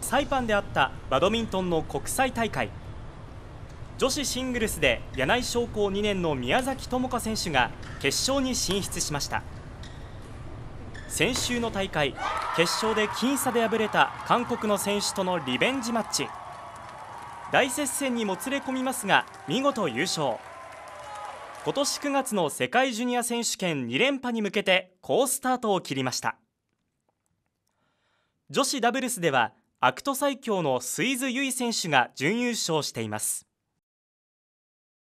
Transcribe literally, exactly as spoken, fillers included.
サイパンであったバドミントンの国際大会。女子シングルスで柳井商工にねんの宮崎友花選手が決勝に進出しました。先週の大会、決勝で僅差で敗れた韓国の選手とのリベンジマッチ。大接戦にもつれ込みますが、見事優勝。今年くがつの世界ジュニア選手権にれんぱに向けて好スタートを切りました。女子ダブルスではエーシーティー最強のスイズ・ユイ選手が準優勝しています。